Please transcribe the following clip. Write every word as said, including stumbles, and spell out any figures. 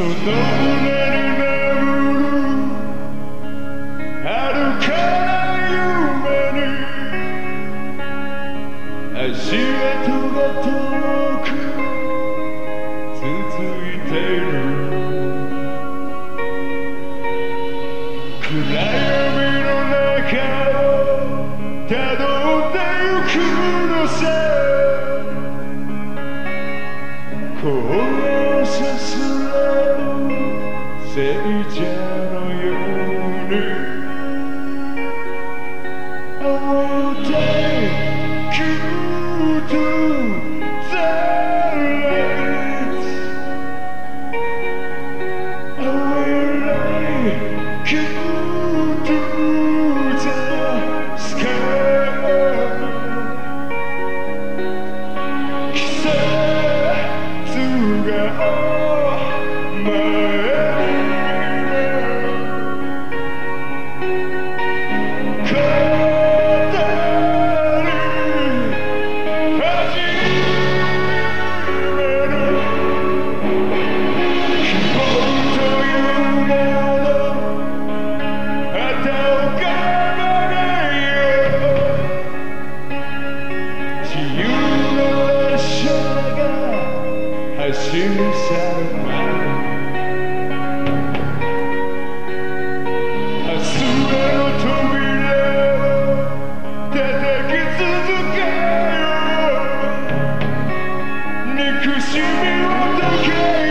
その胸に眠る歩かない夢に足跡が遠く続いている暗闇の中をたどってゆくのさ聖者のように青天空とザレツ青い雷空とザスカイ季節が前走り去る前明日への扉を叩き続けよう憎しみを解け